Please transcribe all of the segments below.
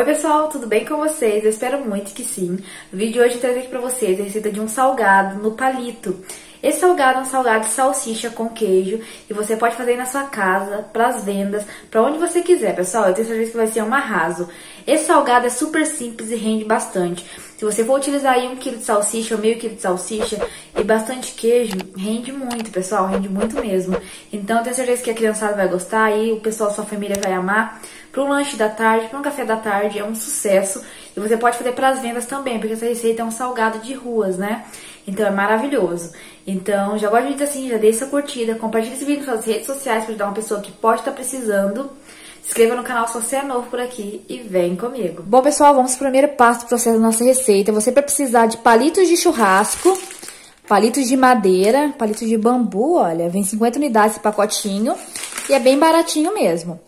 Oi pessoal, tudo bem com vocês? Eu espero muito que sim. No vídeo de hoje eu trago aqui pra vocês a receita de um salgado no palito. Esse salgado é um salgado de salsicha com queijo e você pode fazer na sua casa, pras vendas, pra onde você quiser, pessoal. Eu tenho certeza que vai ser um arraso. Esse salgado é super simples e rende bastante. Se você for utilizar aí 1 kg de salsicha ou meio quilo de salsicha e bastante queijo, rende muito, pessoal, rende muito mesmo. Então eu tenho certeza que a criançada vai gostar e o pessoal da sua família vai amar. Para um lanche da tarde, para um café da tarde, é um sucesso. E você pode fazer para as vendas também, porque essa receita é um salgado de ruas, né? Então é maravilhoso. Então já gosta de vídeo assim, já deixa sua curtida, compartilha esse vídeo nas suas redes sociais para ajudar uma pessoa que pode estar precisando. Se inscreva no canal se você é novo por aqui e vem comigo. Bom, pessoal, vamos para o primeiro passo do processo da nossa receita. Você vai precisar de palitos de churrasco, palitos de madeira, palitos de bambu, olha, vem 50 unidades esse pacotinho e é bem baratinho mesmo.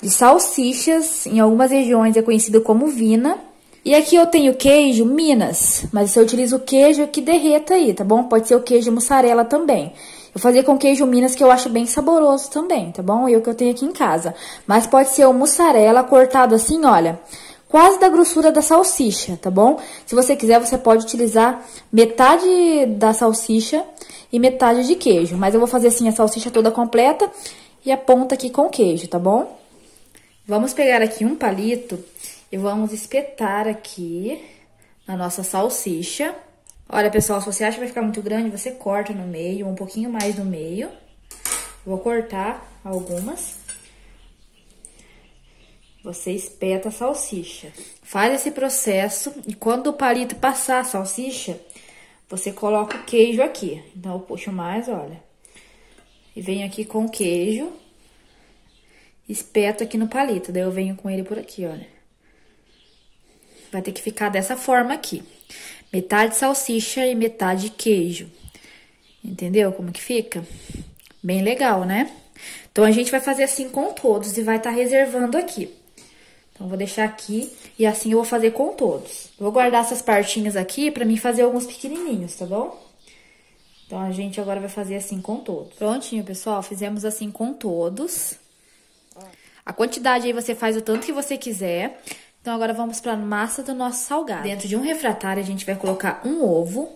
De salsichas, em algumas regiões é conhecido como vina. E aqui eu tenho queijo Minas, mas eu utilizo o queijo que derreta aí, tá bom? Pode ser o queijo mussarela também. Eu fazia com queijo Minas, que eu acho bem saboroso também, tá bom? E o que eu tenho aqui em casa. Mas pode ser o mussarela cortado assim, olha, quase da grossura da salsicha, tá bom? Se você quiser, você pode utilizar metade da salsicha e metade de queijo. Mas eu vou fazer assim a salsicha toda completa e a ponta aqui com queijo, tá bom? Vamos pegar aqui um palito e vamos espetar aqui na nossa salsicha. Olha, pessoal, se você acha que vai ficar muito grande, você corta no meio, um pouquinho mais no meio. Vou cortar algumas. Você espeta a salsicha. Faz esse processo e quando o palito passar a salsicha, você coloca o queijo aqui. Então, eu puxo mais, olha. E venho aqui com o queijo. Espeto aqui no palito, daí eu venho com ele por aqui, olha. Vai ter que ficar dessa forma aqui. Metade salsicha e metade queijo. Entendeu como que fica? Bem legal, né? Então, a gente vai fazer assim com todos e vai estar reservando aqui. Então, vou deixar aqui e assim eu vou fazer com todos. Vou guardar essas partinhas aqui pra mim fazer alguns pequenininhos, tá bom? Então, a gente agora vai fazer assim com todos. Prontinho, pessoal. Fizemos assim com todos. A quantidade aí você faz o tanto que você quiser. Então, agora vamos para a massa do nosso salgado. Dentro de um refratário, a gente vai colocar um ovo,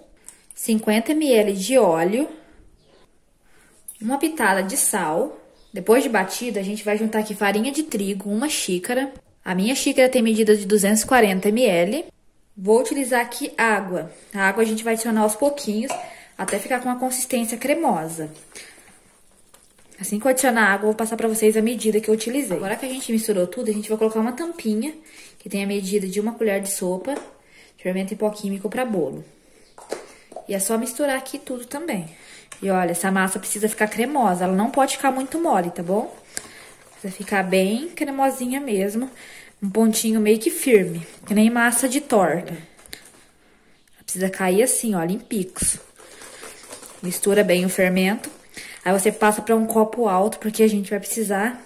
50 ml de óleo, uma pitada de sal. Depois de batido, a gente vai juntar aqui farinha de trigo, uma xícara. A minha xícara tem medida de 240 ml. Vou utilizar aqui água. A água a gente vai adicionar aos pouquinhos, até ficar com uma consistência cremosa. Assim que eu adicionar água, eu vou passar pra vocês a medida que eu utilizei. Agora que a gente misturou tudo, a gente vai colocar uma tampinha, que tem a medida de 1 colher de sopa, de fermento em pó químico pra bolo. E é só misturar aqui tudo também. E olha, essa massa precisa ficar cremosa, ela não pode ficar muito mole, tá bom? Precisa ficar bem cremosinha mesmo, um pontinho meio que firme, que nem massa de torta. Ela precisa cair assim, olha, em picos. Mistura bem o fermento. Aí você passa para um copo alto, porque a gente vai precisar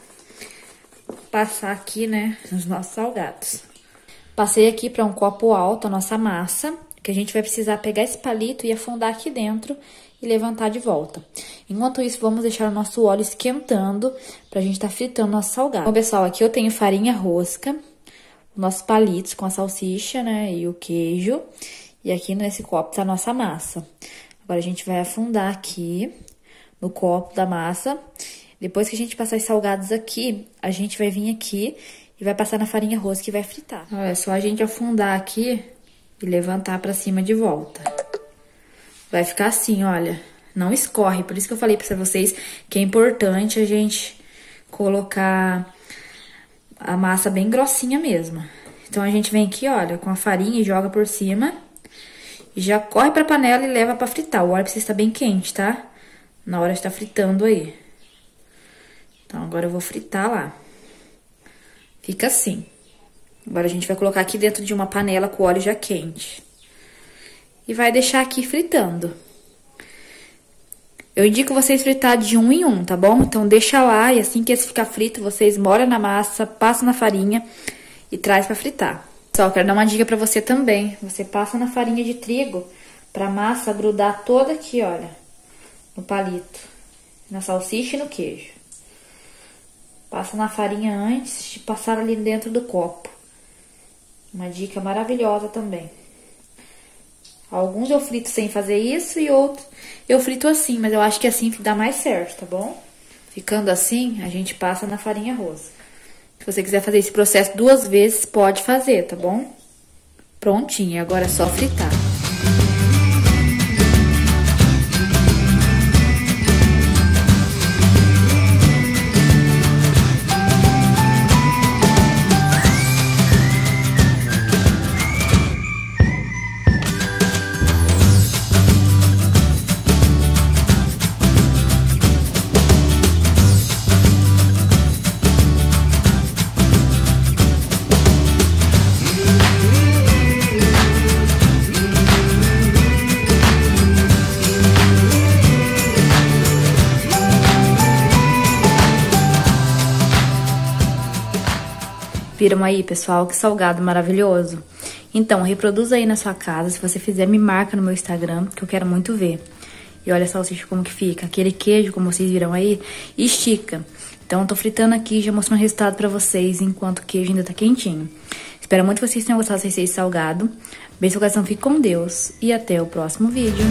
passar aqui, né, nos nossos salgados. Passei aqui para um copo alto a nossa massa, que a gente vai precisar pegar esse palito e afundar aqui dentro e levantar de volta. Enquanto isso, vamos deixar o nosso óleo esquentando pra gente tá fritando nosso salgado. Bom, pessoal, aqui eu tenho farinha rosca, nossos palitos com a salsicha, né, e o queijo. E aqui nesse copo tá a nossa massa. Agora a gente vai afundar aqui no copo da massa. Depois que a gente passar os salgados aqui, a gente vai vir aqui e vai passar na farinha rosca e vai fritar. Olha, é só a gente afundar aqui e levantar pra cima de volta. Vai ficar assim, olha, não escorre. Por isso que eu falei pra vocês que é importante a gente colocar a massa bem grossinha mesmo. Então, a gente vem aqui, olha, com a farinha e joga por cima. E já corre pra panela e leva pra fritar. O óleo precisa estar bem quente, tá? Na hora de estar fritando aí. Então, agora eu vou fritar lá. Fica assim. Agora a gente vai colocar aqui dentro de uma panela com o óleo já quente. E vai deixar aqui fritando. Eu indico vocês fritar de um em um, tá bom? Então, deixa lá e assim que esse ficar frito, vocês molham na massa, passam na farinha e traz pra fritar. Pessoal, quero dar uma dica pra você também. Você passa na farinha de trigo pra massa grudar toda aqui, olha. No palito, na salsicha e no queijo. Passa na farinha antes de passar ali dentro do copo. Uma dica maravilhosa também. Alguns eu frito sem fazer isso e outros eu frito assim, mas eu acho que assim dá mais certo, tá bom? Ficando assim, a gente passa na farinha rosa. Se você quiser fazer esse processo duas vezes, pode fazer, tá bom? Prontinho, agora é só fritar. Viram aí, pessoal? Que salgado maravilhoso. Então, reproduza aí na sua casa. Se você fizer, me marca no meu Instagram, que eu quero muito ver. E olha a salsicha como que fica. Aquele queijo, como vocês viram aí, estica. Então, eu tô fritando aqui e já mostrando o resultado pra vocês, enquanto o queijo ainda tá quentinho. Espero muito que vocês tenham gostado desse salgado. Beijo, seu coração, fique com Deus. E até o próximo vídeo.